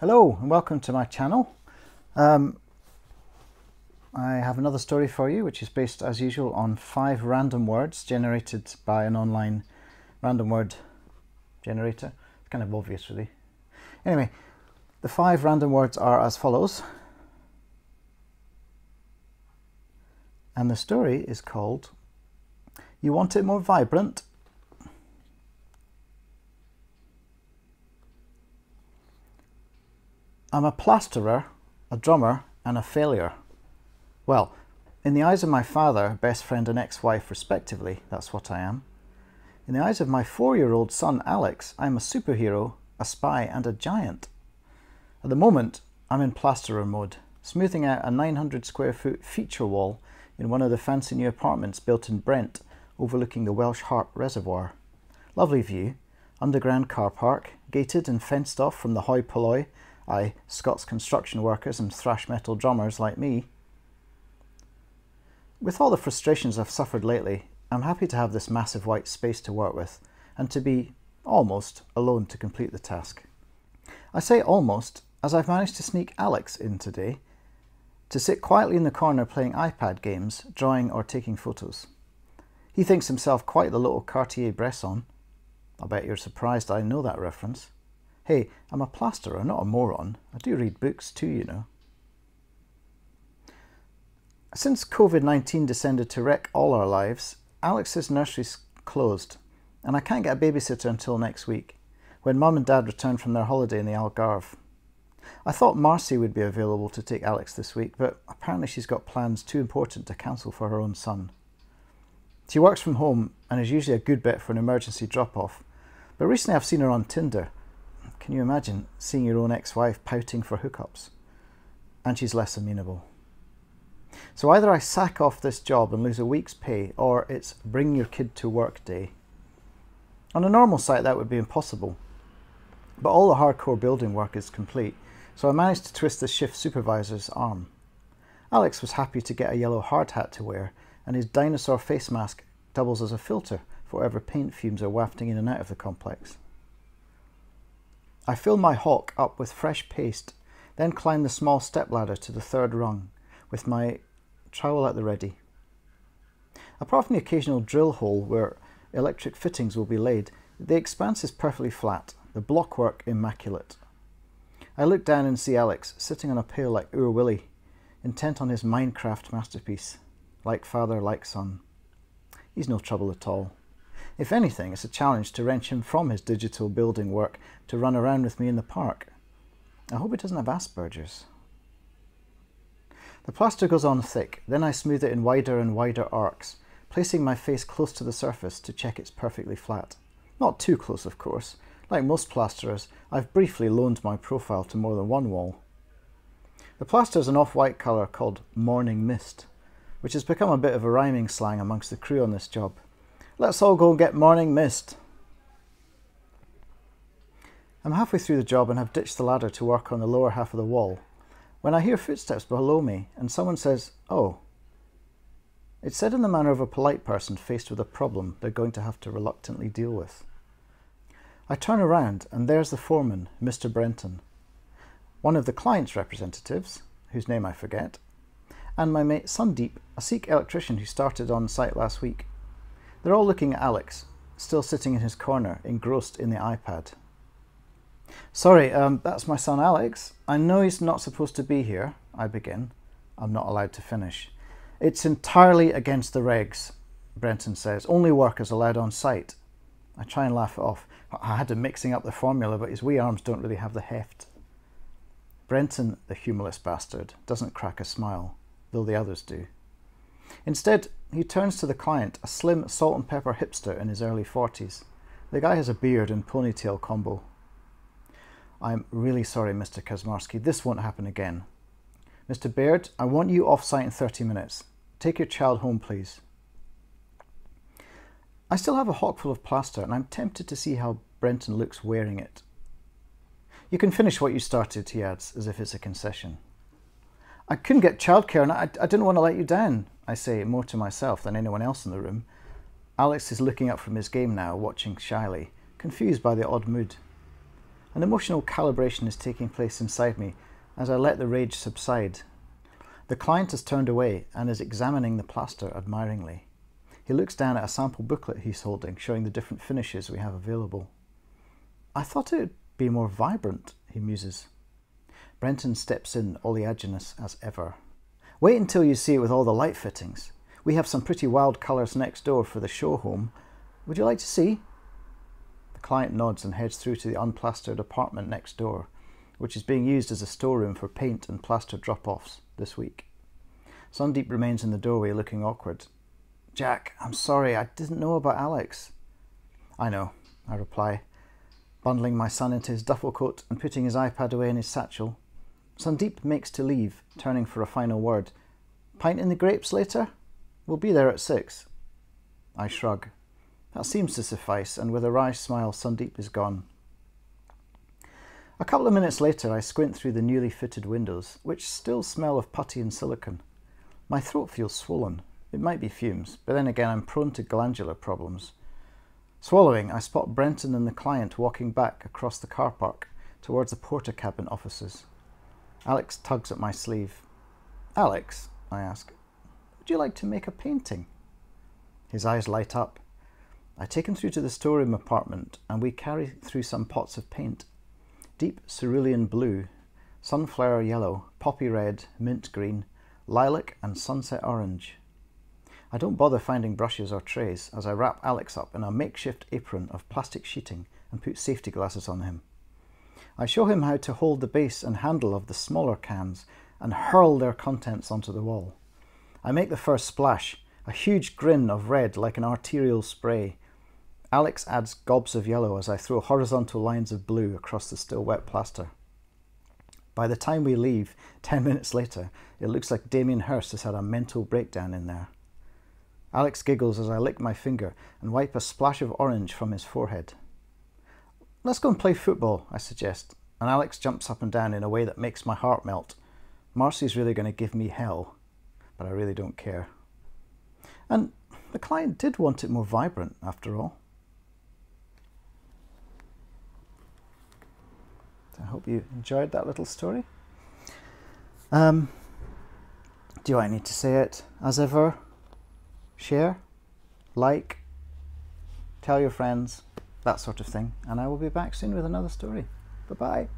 Hello and welcome to my channel. I have another story for you, which is based as usual on 5 random words generated by an online random word generator. It's kind of obvious really. Anyway, the 5 random words are as follows. And the story is called, You Want It More Vibrant? I'm a plasterer, a drummer, and a failure. Well, in the eyes of my father, best friend and ex-wife respectively, that's what I am. In the eyes of my 4-year-old son Alex, I'm a superhero, a spy, and a giant. At the moment, I'm in plasterer mode, smoothing out a 900-square-foot feature wall in one of the fancy new apartments built in Brent, overlooking the Welsh Harp Reservoir. Lovely view, underground car park, gated and fenced off from the hoi polloi, I, Scots construction workers and thrash metal drummers like me. With all the frustrations I've suffered lately, I'm happy to have this massive white space to work with, and to be, almost, alone to complete the task. I say almost, as I've managed to sneak Alex in today, to sit quietly in the corner playing iPad games, drawing or taking photos. He thinks himself quite the little Cartier-Bresson. I bet you're surprised I know that reference. Hey, I'm a plasterer, not a moron. I do read books too, you know. Since COVID-19 descended to wreck all our lives, Alex's nursery's closed, and I can't get a babysitter until next week, when Mum and Dad return from their holiday in the Algarve. I thought Marcy would be available to take Alex this week, but apparently she's got plans too important to cancel for her own son. She works from home and is usually a good bet for an emergency drop-off, but recently I've seen her on Tinder. Can you imagine seeing your own ex-wife pouting for hookups? And she's less amenable. So either I sack off this job and lose a week's pay, or it's bring your kid to work day. On a normal site that would be impossible, but all the hardcore building work is complete, so I managed to twist the shift supervisor's arm. Alex was happy to get a yellow hard hat to wear, and his dinosaur face mask doubles as a filter for whatever paint fumes are wafting in and out of the complex. I fill my hock up with fresh paste, then climb the small stepladder to the 3rd rung, with my trowel at the ready. Apart from the occasional drill hole where electric fittings will be laid, the expanse is perfectly flat, the blockwork immaculate. I look down and see Alex, sitting on a pail like Ur Willy, intent on his Minecraft masterpiece. Like father, like son. He's no trouble at all. If anything, it's a challenge to wrench him from his digital building work to run around with me in the park. I hope he doesn't have Asperger's. The plaster goes on thick, then I smooth it in wider and wider arcs, placing my face close to the surface to check it's perfectly flat. Not too close, of course. Like most plasterers, I've briefly loaned my profile to more than one wall. The plaster is an off-white colour called morning mist, which has become a bit of a rhyming slang amongst the crew on this job. Let's all go and get morning mist. I'm halfway through the job and have ditched the ladder to work on the lower half of the wall, when I hear footsteps below me and someone says, oh. It's said in the manner of a polite person faced with a problem they're going to have to reluctantly deal with. I turn around and there's the foreman, Mr. Brenton, one of the client's representatives, whose name I forget, and my mate Sundeep, a Sikh electrician who started on site last week. They're all looking at Alex, still sitting in his corner, engrossed in the iPad. Sorry, that's my son Alex. I know he's not supposed to be here, I begin. I'm not allowed to finish. It's entirely against the regs, Brenton says. Only workers allowed on site. I try and laugh it off. I had him mixing up the formula, but his wee arms don't really have the heft. Brenton, the humourless bastard, doesn't crack a smile, though the others do. Instead, he turns to the client, a slim salt-and-pepper hipster in his early 40s. The guy has a beard and ponytail combo. I'm really sorry, Mr. Kasmarski. This won't happen again. Mr. Baird, I want you off-site in 30 minutes. Take your child home, please. I still have a hock full of plaster, and I'm tempted to see how Brenton looks wearing it. You can finish what you started, he adds, as if it's a concession. I couldn't get childcare, and I didn't want to let you down, I say, more to myself than anyone else in the room. Alex is looking up from his game now, watching shyly, confused by the odd mood. An emotional calibration is taking place inside me as I let the rage subside. The client has turned away and is examining the plaster admiringly. He looks down at a sample booklet he's holding, showing the different finishes we have available. "I thought it would be more vibrant," he muses. Brenton steps in, oleaginous as ever. "Wait until you see it with all the light fittings. We have some pretty wild colours next door for the show home. Would you like to see?" The client nods and heads through to the unplastered apartment next door, which is being used as a storeroom for paint and plaster drop-offs this week. Sundeep remains in the doorway looking awkward. "Jack, I'm sorry, I didn't know about Alex." "I know," I reply, bundling my son into his duffel coat and putting his iPad away in his satchel. Sundeep makes to leave, turning for a final word. "Pint in the grapes later? We'll be there at 6. I shrug. That seems to suffice, and with a wry smile, Sundeep is gone. A couple of minutes later, I squint through the newly fitted windows, which still smell of putty and silicone. My throat feels swollen. It might be fumes, but then again, I'm prone to glandular problems. Swallowing, I spot Brenton and the client walking back across the car park towards the porter cabin offices. Alex tugs at my sleeve. "Alex," I ask, "would you like to make a painting?" His eyes light up. I take him through to the storeroom apartment and we carry through some pots of paint. Deep cerulean blue, sunflower yellow, poppy red, mint green, lilac and sunset orange. I don't bother finding brushes or trays as I wrap Alex up in a makeshift apron of plastic sheeting and put safety glasses on him. I show him how to hold the base and handle of the smaller cans and hurl their contents onto the wall. I make the first splash, a huge grin of red like an arterial spray. Alex adds gobs of yellow as I throw horizontal lines of blue across the still wet plaster. By the time we leave, 10 minutes later, it looks like Damien Hirst has had a mental breakdown in there. Alex giggles as I lick my finger and wipe a splash of orange from his forehead. "Let's go and play football," I suggest, and Alex jumps up and down in a way that makes my heart melt. Marcy's really going to give me hell. But I really don't care. And the client did want it more vibrant, after all. So I hope you enjoyed that little story. Do I need to say it? As ever, share, like, tell your friends, that sort of thing. And I will be back soon with another story. Bye-bye.